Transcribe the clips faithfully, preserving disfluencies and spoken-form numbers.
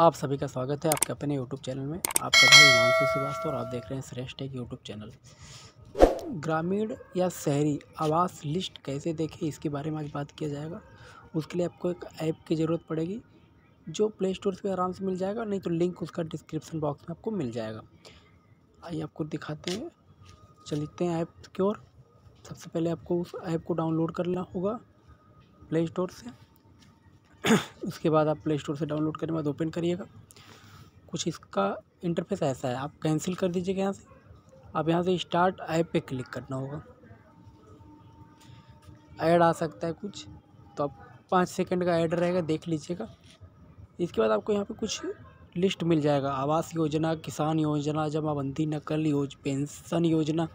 आप सभी का स्वागत है आपके अपने यूट्यूब चैनल में। आपका भाई मांसू श्रीवास्तव और आप देख रहे हैं श्रेष्ठ टेक यूट्यूब चैनल। ग्रामीण या शहरी आवास लिस्ट कैसे देखें, इसके बारे में आज बात किया जाएगा। उसके लिए आपको एक ऐप की ज़रूरत पड़ेगी जो प्ले स्टोर से आराम से मिल जाएगा, नहीं तो लिंक उसका डिस्क्रिप्शन बॉक्स में आपको मिल जाएगा। आइए आपको दिखाते हैं, चलते हैं ऐप की ओर। सबसे पहले आपको उस ऐप को डाउनलोड करना होगा प्ले स्टोर से। उसके बाद आप प्ले स्टोर से डाउनलोड करने के बाद ओपन करिएगा। कुछ इसका इंटरफेस ऐसा है, आप कैंसिल कर दीजिएगा यहाँ से। आप यहाँ से स्टार्ट ऐप पे क्लिक करना होगा। ऐड आ सकता है कुछ, तो आप पाँच सेकंड का ऐड रहेगा, देख लीजिएगा। इसके बाद आपको यहाँ पे कुछ लिस्ट मिल जाएगा। आवास योजना, किसान योजना, जमाबंदी नकल योजना, पेंसन योजना,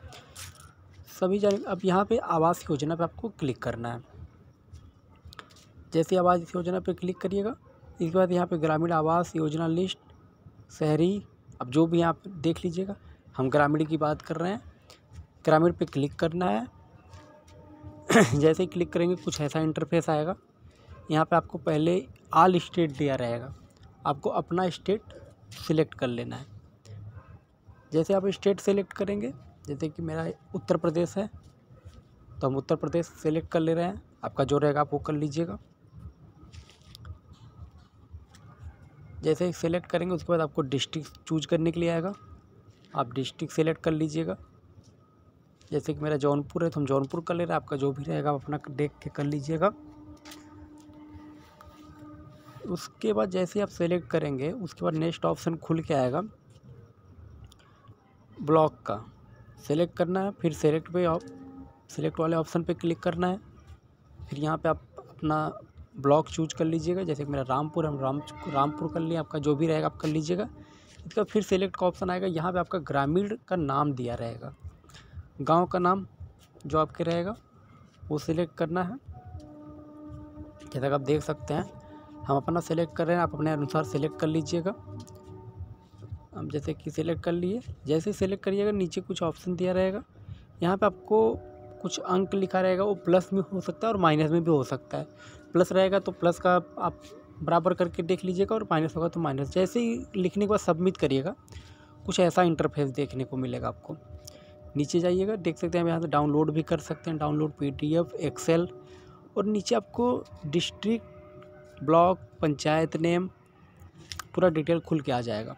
सभी जान। अब यहाँ पर आवास योजना पर आपको क्लिक करना है। जैसे आवास योजना पे क्लिक करिएगा, इसके बाद यहाँ पे ग्रामीण आवास योजना लिस्ट शहरी, अब जो भी आप देख लीजिएगा। हम ग्रामीण की बात कर रहे हैं, ग्रामीण पे क्लिक करना है। जैसे ही क्लिक करेंगे कुछ ऐसा इंटरफेस आएगा। यहाँ पे आपको पहले ऑल स्टेट दिया रहेगा, आपको अपना स्टेट सिलेक्ट कर लेना है। जैसे आप स्टेट सेलेक्ट करेंगे, जैसे कि मेरा उत्तर प्रदेश है तो हम उत्तर प्रदेश सेलेक्ट कर ले रहे हैं। आपका जो रहेगा आप वो कर लीजिएगा। जैसे ही सेलेक्ट करेंगे उसके बाद आपको डिस्ट्रिक्ट चूज करने के लिए आएगा, आप डिस्ट्रिक्ट सेलेक्ट कर लीजिएगा। जैसे कि मेरा जौनपुर है तो हम जौनपुर कर ले रहे हैं। आपका जो भी रहेगा आप अपना देख के कर लीजिएगा। उसके बाद जैसे आप सेलेक्ट करेंगे उसके बाद नेक्स्ट ऑप्शन खुल के आएगा ब्लॉक का, सेलेक्ट करना है। फिर सेलेक्ट पे सेलेक्ट वाले ऑप्शन पे क्लिक करना है। फिर यहाँ पे आप अपना ब्लॉक चूज कर लीजिएगा। जैसे कि मेरा रामपुर, हम राम रामपुर कर लिए। आपका जो भी रहेगा आप कर लीजिएगा। इसका फिर सेलेक्ट का ऑप्शन आएगा। यहाँ पे आपका ग्रामीण का नाम दिया रहेगा, गांव का नाम जो आपके रहेगा वो सिलेक्ट करना है। जैसा कि आप देख सकते हैं हम अपना सेलेक्ट कर रहे हैं, आप अपने अनुसार सेलेक्ट कर लीजिएगा। हम जैसे कि सिलेक्ट कर लिए। जैसे ही सिलेक्ट करिएगा नीचे कुछ ऑप्शन दिया रहेगा। यहाँ पर आपको कुछ अंक लिखा रहेगा, वो प्लस में हो सकता है और माइनस में भी हो सकता है। प्लस रहेगा तो प्लस का आप बराबर करके देख लीजिएगा और माइनस होगा तो माइनस। जैसे ही लिखने के बाद सबमिट करिएगा, कुछ ऐसा इंटरफेस देखने को मिलेगा। आपको नीचे जाइएगा, देख सकते हैं हम यहाँ से डाउनलोड भी कर सकते हैं, डाउनलोड पीडीएफ, एक्सेल। और नीचे आपको डिस्ट्रिक्ट, ब्लॉक, पंचायत नेम, पूरा डिटेल खुल के आ जाएगा।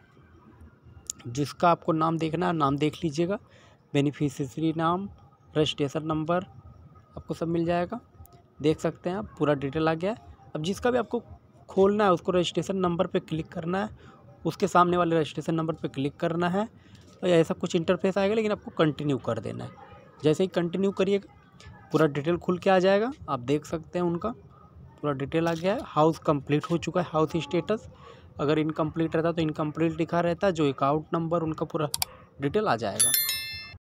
जिसका आपको नाम देखना है नाम देख लीजिएगा, बेनिफिशियरी नाम, रजिस्ट्रेशन नंबर, आपको सब मिल जाएगा। देख सकते हैं आप, पूरा डिटेल आ गया है। अब जिसका भी आपको खोलना है उसको रजिस्ट्रेशन नंबर पे क्लिक करना है, उसके सामने वाले रजिस्ट्रेशन नंबर पे क्लिक करना है। और ऐसा कुछ इंटरफेस आएगा, लेकिन आपको कंटिन्यू कर देना है। जैसे ही कंटिन्यू करिएगा पूरा डिटेल खुल के आ जाएगा। आप देख सकते हैं उनका पूरा डिटेल आ गया है। हाउस कंप्लीट हो चुका है, हाउस स्टेटस। अगर इनकम्प्लीट रहता तो इनकम्प्लीट लिखा रहता, जो अकाउंट नंबर, उनका पूरा डिटेल आ जाएगा।